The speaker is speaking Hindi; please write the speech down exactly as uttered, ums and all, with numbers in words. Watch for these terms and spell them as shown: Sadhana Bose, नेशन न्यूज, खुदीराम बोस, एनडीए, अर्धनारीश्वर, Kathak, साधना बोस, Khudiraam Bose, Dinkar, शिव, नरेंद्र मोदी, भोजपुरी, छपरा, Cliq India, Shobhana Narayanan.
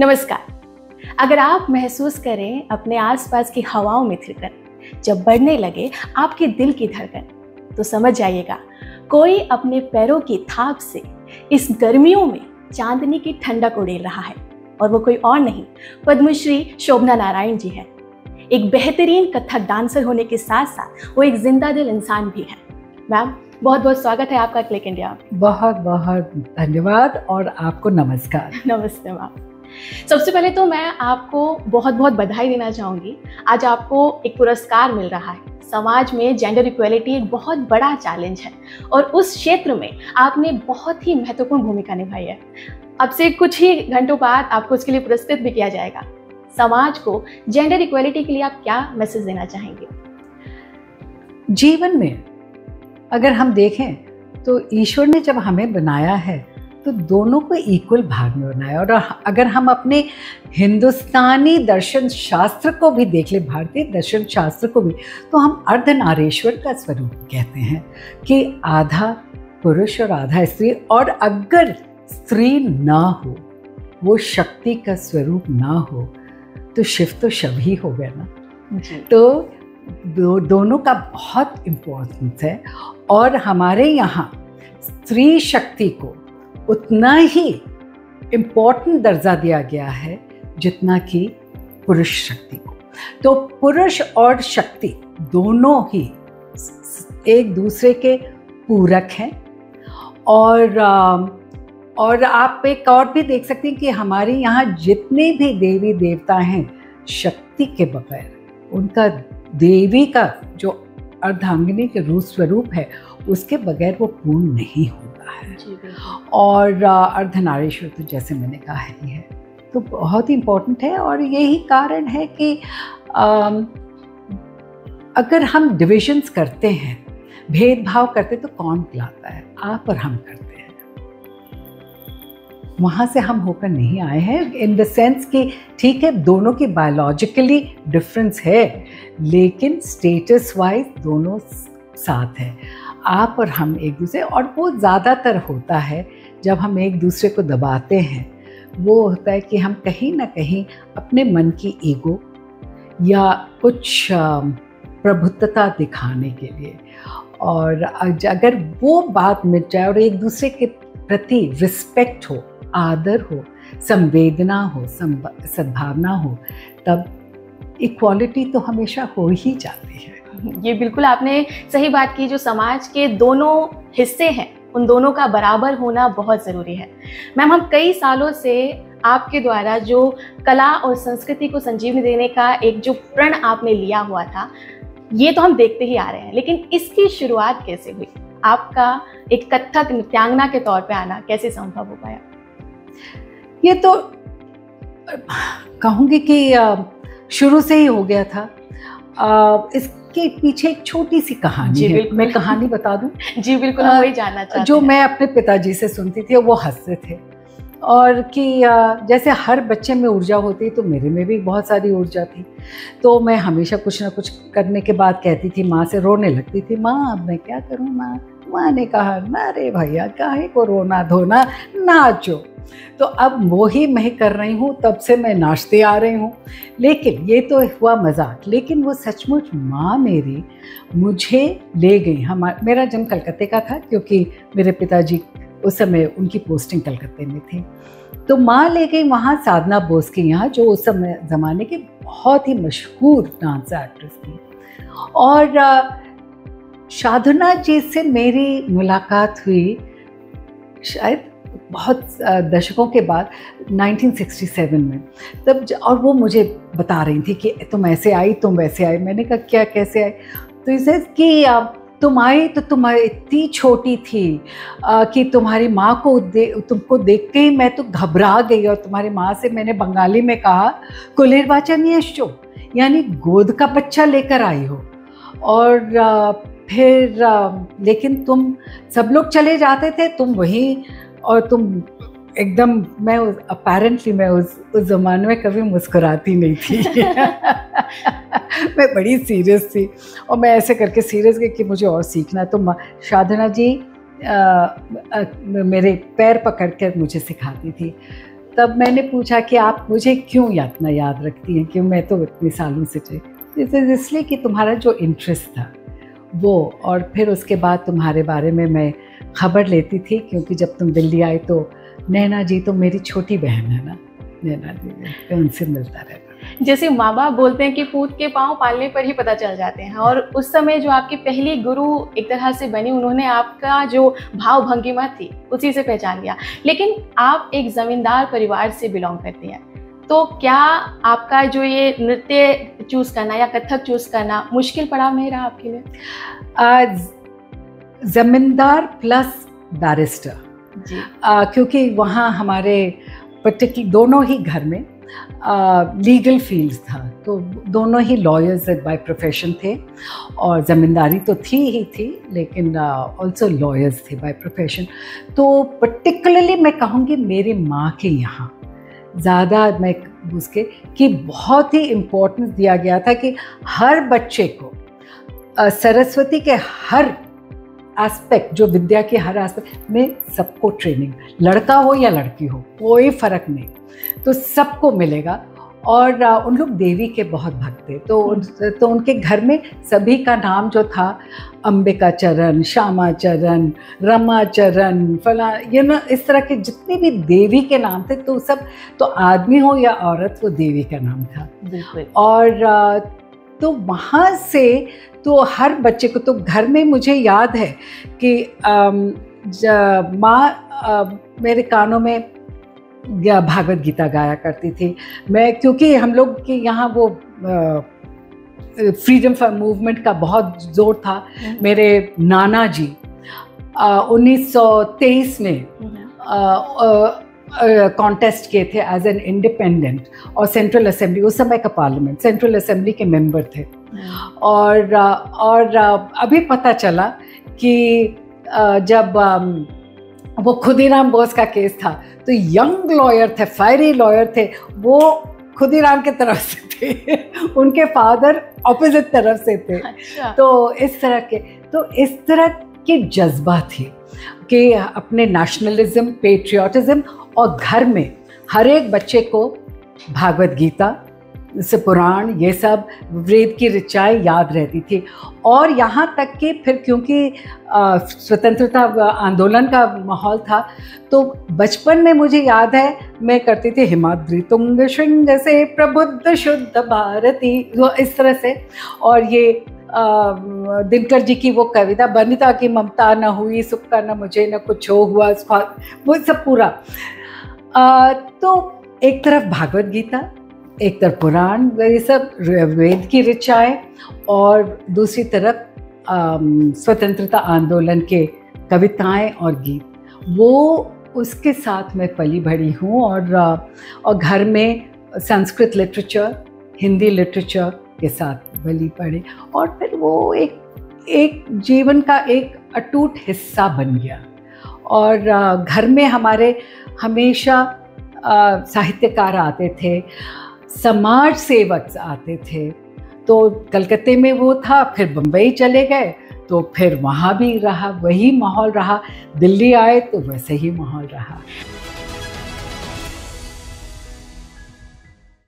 नमस्कार। अगर आप महसूस करें अपने आसपास की हवाओं में थिरकन, जब बढ़ने लगे आपके दिल की धड़कन, तो समझ जाइएगा कोई अपने पैरों की थाप से इस गर्मियों में चांदनी की ठंडक उड़ेल रहा है। और वो कोई और नहीं, पद्मश्री शोभना नारायण जी हैं। एक बेहतरीन कथक डांसर होने के साथ साथ वो एक जिंदा दिल इंसान भी है। मैम, बहुत बहुत स्वागत है आपका क्लिक इंडिया। बहुत बहुत धन्यवाद और आपको नमस्कार। नमस्ते मैम। सबसे पहले तो मैं आपको बहुत बहुत बधाई देना चाहूँगी। आज आपको एक पुरस्कार मिल रहा है। समाज में जेंडर इक्वलिटी एक बहुत बड़ा चैलेंज है और उस क्षेत्र में आपने बहुत ही महत्वपूर्ण भूमिका निभाई है। अब से कुछ ही घंटों बाद आपको उसके लिए पुरस्कृत भी किया जाएगा। समाज को जेंडर इक्वलिटी के लिए आप क्या मैसेज देना चाहेंगे? जीवन में अगर हम देखें तो ईश्वर ने जब हमें बनाया है तो दोनों को इक्वल भाग में बनाया। और अगर हम अपने हिंदुस्तानी दर्शन शास्त्र को भी देख ले, भारतीय दर्शन शास्त्र को भी, तो हम अर्धनारीश्वर का स्वरूप कहते हैं कि आधा पुरुष और आधा स्त्री। और अगर स्त्री ना हो, वो शक्ति का स्वरूप ना हो, तो शिव तो शव ही हो गया ना। तो दो, दोनों का बहुत इम्पोर्टेंस है। और हमारे यहाँ स्त्री शक्ति को उतना ही इम्पोर्टेंट दर्जा दिया गया है जितना कि पुरुष शक्ति को। तो पुरुष और शक्ति दोनों ही एक दूसरे के पूरक हैं। और और आप एक और भी देख सकते हैं कि हमारे यहाँ जितने भी देवी देवता हैं, शक्ति के बगैर उनका, देवी का जो अर्धांगिनी के रूप स्वरूप है, उसके बगैर वो पूर्ण नहीं होता है। और अर्धनारीश्वर तो जैसे मैंने कहा ही है, तो बहुत ही इम्पोर्टेंट है। और यही कारण है कि अगर हम डिविजन्स करते हैं, भेदभाव करते, तो कौन लाता है? आप और हम करते हैं। वहाँ से हम होकर नहीं आए हैं। इन द सेंस कि ठीक है, दोनों की बायोलॉजिकली डिफरेंस है, लेकिन स्टेटस वाइज दोनों साथ हैं। आप और हम एक दूसरे, और वो ज़्यादातर होता है जब हम एक दूसरे को दबाते हैं। वो होता है कि हम कहीं ना कहीं अपने मन की ईगो या कुछ प्रभुत्वता दिखाने के लिए, और अगर वो बात मिट जाए और एक दूसरे के प्रति रिस्पेक्ट हो, आदर हो, संवेदना हो, सद्भावना हो, तब इक्वालिटी तो हमेशा हो ही जाती है। ये बिल्कुल आपने सही बात की। जो समाज के दोनों हिस्से हैं, उन दोनों का बराबर होना बहुत ज़रूरी है। मैम, हम कई सालों से आपके द्वारा जो कला और संस्कृति को संजीवनी देने का एक जो प्रण आपने लिया हुआ था, ये तो हम देखते ही आ रहे हैं, लेकिन इसकी शुरुआत कैसे हुई? आपका एक कथक नृत्यांगना के तौर पे आना कैसे संभव हो पाया? ये तो कहूँगी कि शुरू से ही हो गया था। इसके पीछे एक छोटी सी कहानी है। मैं कहानी बता दूँ? जी बिल्कुल, हम वही जानना चाहते हैं। जो मैं अपने पिताजी से सुनती थी, वो हंसते थे। और कि जैसे हर बच्चे में ऊर्जा होती, तो मेरे में भी बहुत सारी ऊर्जा थी। तो मैं हमेशा कुछ ना कुछ करने के बाद कहती थी, माँ से रोने लगती थी। माँ, अब मैं क्या करूँ माँ? माँ ने कहा, ना रे भैया, काहे को रोना धोना, नाचो। तो अब वो ही मैं कर रही हूँ, तब से मैं नाचते आ रही हूँ। लेकिन ये तो हुआ मजाक, लेकिन वो सचमुच माँ मेरी मुझे ले गई। हमारा मेरा जन्म कलकत्ते का था, क्योंकि मेरे पिताजी उस समय उनकी पोस्टिंग कलकत्ते में थी। तो माँ ले गई वहाँ साधना बोस के यहाँ, जो उस समय ज़माने की बहुत ही मशहूर डांस एक्ट्रेस थी। और साधना जी से मेरी मुलाकात हुई शायद बहुत दशकों के बाद, उन्नीस सौ सरसठ में। तब और वो मुझे बता रही थी कि तुम ऐसे आई, तुम वैसे आई। मैंने कहा, क्या कैसे आई? तो इसे कि तुम आई तो तुम इतनी छोटी थी आ, कि तुम्हारी माँ को दे, तुमको देख के ही मैं तो घबरा गई। और तुम्हारी माँ से मैंने बंगाली में कहा, कोलेर बाचा निये एसो, यानी गोद का बच्चा लेकर आई हो। और आ, फिर आ, लेकिन तुम, सब लोग चले जाते थे, तुम वहीं, और तुम एकदम, मैं अपेरेंटली मैं उस उस ज़माने में कभी मुस्कुराती नहीं थी। मैं बड़ी सीरियस थी, और मैं ऐसे करके सीरियस गई कि मुझे और सीखना। तो साधना जी आ, आ, मेरे पैर पकड़ कर मुझे सिखाती थी। तब मैंने पूछा कि आप मुझे क्यों यातना याद रखती हैं, क्यों मैं तो इतने सालों से चाहिए, इसलिए कि तुम्हारा जो इंटरेस्ट था वो। और फिर उसके बाद तुम्हारे बारे में मैं खबर लेती थी, क्योंकि जब तुम दिल्ली आए तो नैना जी तो मेरी छोटी बहन है ना, नैना जी, उनसे मिलता रहता। जैसे माँ बाप बोलते हैं कि पूत के पाँव पालने पर ही पता चल जाते हैं, और उस समय जो आपकी पहली गुरु एक तरह से बनी, उन्होंने आपका जो भाव भंगिमा थी उसी से पहचान लिया। लेकिन आप एक ज़मींदार परिवार से बिलोंग करती हैं, तो क्या आपका जो ये नृत्य चूज़ करना या कथक चूज़ करना मुश्किल पड़ाव नहीं रहा आपके लिए? ज़मींदार प्लस बैरिस्टर जी, आ, क्योंकि वहाँ हमारे पर्टिकुलर दोनों ही घर में लीगल फील्ड था, तो दोनों ही लॉयर्स बाय प्रोफेशन थे, और ज़मींदारी तो थी ही थी, लेकिन ऑल्सो लॉयर्स थे बाय प्रोफेशन। तो पर्टिकुलरली मैं कहूँगी मेरे माँ के यहाँ ज़्यादा मैं उसके कि बहुत ही इम्पोर्टेंस दिया गया था कि हर बच्चे को सरस्वती के हर एस्पेक्ट, जो विद्या के हर एस्पेक्ट में सबको ट्रेनिंग, लड़का हो या लड़की हो कोई फ़र्क नहीं, तो सबको मिलेगा। और उन लोग देवी के बहुत भक्त थे, तो उन, तो उनके घर में सभी का नाम जो था, अंबिका चरण, श्यामा चरण, रमा चरण, फला ये ना, इस तरह के जितने भी देवी के नाम थे, तो सब, तो आदमी हो या औरत वो देवी का नाम था। और तो वहाँ से तो हर बच्चे को, तो घर में मुझे याद है कि माँ मेरे कानों में भागवत गीता गाया करती थी। मैं, क्योंकि हम लोग के यहाँ वो फ्रीडम फॉर मूवमेंट का बहुत जोर था। मेरे नाना जी उन्नीस सौ तेईस में कॉन्टेस्ट किए थे एज एन इंडिपेंडेंट, और सेंट्रल असेंबली, उस समय का पार्लियामेंट, सेंट्रल असेंबली के मेंबर थे। और और अभी पता चला कि जब वो खुदीराम बोस का केस था, तो यंग लॉयर थे, फायरी लॉयर थे, वो खुदीराम के तरफ से थे, उनके फादर ऑपोजिट तरफ से थे। अच्छा। तो इस तरह के तो इस तरह के जज्बा थी कि अपने नेशनलिज्म, पेट्रियाटिज़म, और घर में हर एक बच्चे को भागवत गीता से पुराण, ये सब वेद की ऋचाएँ याद रहती थी। और यहाँ तक कि फिर क्योंकि स्वतंत्रता आंदोलन का माहौल था, तो बचपन में मुझे याद है मैं करती थी हिमाद्री तुंग श्रृंग से प्रबुद्ध शुद्ध भारती, वो इस तरह से। और ये दिनकर जी की वो कविता, बनिता की ममता न हुई सुख का न मुझे न कुछ हो हुआ, वो सब पूरा। आ, तो एक तरफ भागवत गीता, एक तरफ पुराण, ये सब वेद की ऋचाएँ, और दूसरी तरफ स्वतंत्रता आंदोलन के कविताएं और गीत, वो उसके साथ मैं पली बढ़ी हूँ। और और घर में संस्कृत लिटरेचर, हिंदी लिटरेचर के साथ पली पढ़े, और फिर वो एक एक जीवन का एक अटूट हिस्सा बन गया। और घर में हमारे हमेशा साहित्यकार आते थे, समाज सेवक आते थे, तो कलकत्ते में वो था, फिर बम्बई चले गए तो फिर वहाँ भी रहा, वही माहौल रहा, दिल्ली आए तो वैसे ही माहौल रहा।